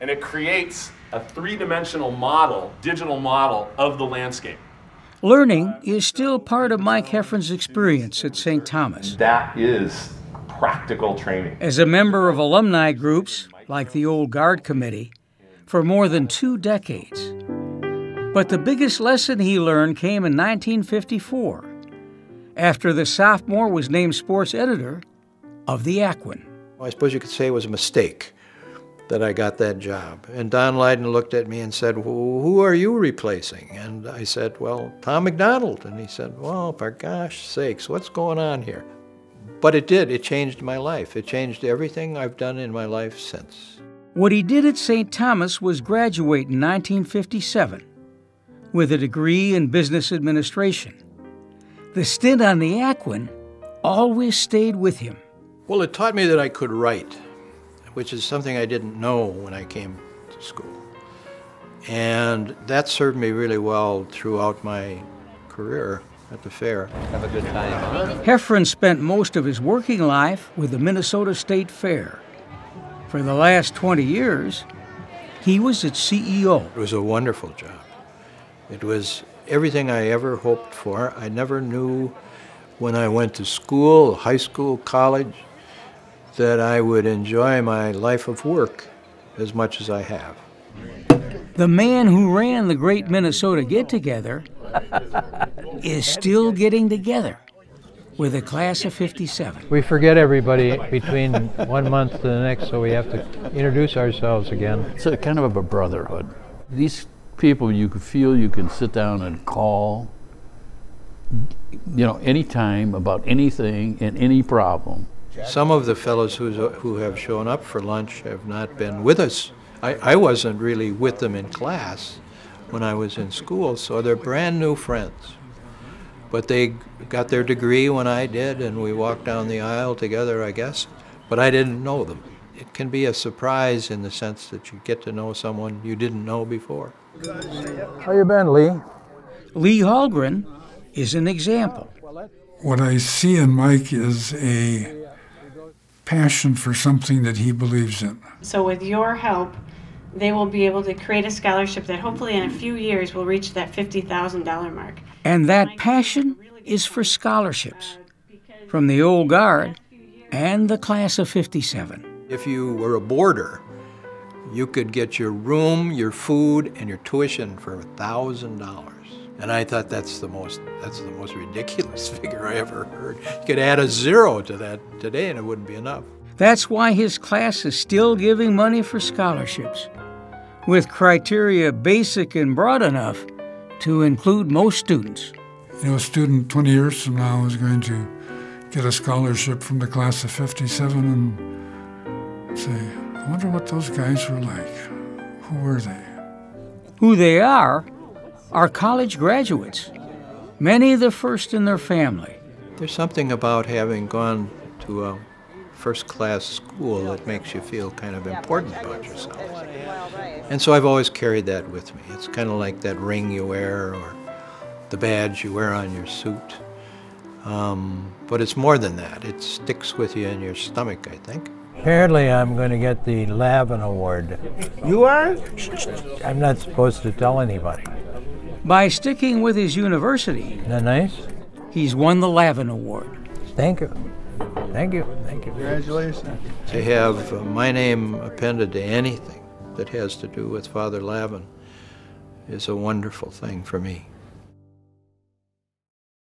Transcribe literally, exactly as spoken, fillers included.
and it creates a three-dimensional model, digital model of the landscape. Learning is still part of Mike Heffern's experience at Saint Thomas. That is practical training. As a member of alumni groups, like the Old Guard Committee, for more than two decades. But the biggest lesson he learned came in nineteen fifty-four, after the sophomore was named sports editor of the Aquin. Well, I suppose you could say it was a mistake that I got that job. And Don Lydon looked at me and said, well, who are you replacing? And I said, well, Tom McDonald. And he said, well, for gosh sakes, what's going on here? But it did, it changed my life. It changed everything I've done in my life since. What he did at Saint Thomas was graduate in nineteen fifty-seven with a degree in business administration. The stint on the Aquin always stayed with him. Well, it taught me that I could write, which is something I didn't know when I came to school. And that served me really well throughout my career at the fair. Have a good time. Heffern spent most of his working life with the Minnesota State Fair. For the last twenty years, he was its C E O. It was a wonderful job. It was everything I ever hoped for. I never knew when I went to school, high school, college, that I would enjoy my life of work as much as I have. The man who ran the Great Minnesota Get-Together is still getting together with a class of fifty-seven. We forget everybody between one month to the next, so we have to introduce ourselves again. It's a kind of a brotherhood. These people you can feel you can sit down and call, you know, anytime about anything and any problem. Some of the fellows who's, who have shown up for lunch have not been with us. I, I wasn't really with them in class when I was in school, so they're brand new friends. But they got their degree when I did, and we walked down the aisle together, I guess, but I didn't know them. It can be a surprise in the sense that you get to know someone you didn't know before. How you been, Lee? Lee Hulgren is an example. What I see in Mike is a passion for something that he believes in. So with your help, they will be able to create a scholarship that hopefully in a few years will reach that fifty thousand dollar mark. And that passion is for scholarships from the Old Guard and the class of fifty-seven. If you were a boarder, you could get your room, your food, and your tuition for one thousand dollars. And I thought that's the most that's the most ridiculous figure I ever heard. You could add a zero to that today and it wouldn't be enough. That's why his class is still giving money for scholarships, with criteria basic and broad enough to include most students. You know, a student twenty years from now is going to get a scholarship from the class of fifty-seven and say, I wonder what those guys were like. Who were they? Who they are? Are college graduates, many the first in their family. There's something about having gone to a first-class school that makes you feel kind of important about yourself. And so I've always carried that with me. It's kind of like that ring you wear or the badge you wear on your suit. Um, but it's more than that. It sticks with you in your stomach, I think. Apparently, I'm going to get the Lavin Award. You are? I'm not supposed to tell anybody. By sticking with his university, isn't that nice? He's won the Lavin Award. Thank you. Thank you. Thank you. Congratulations. To have uh, my name appended to anything that has to do with Father Lavin is a wonderful thing for me.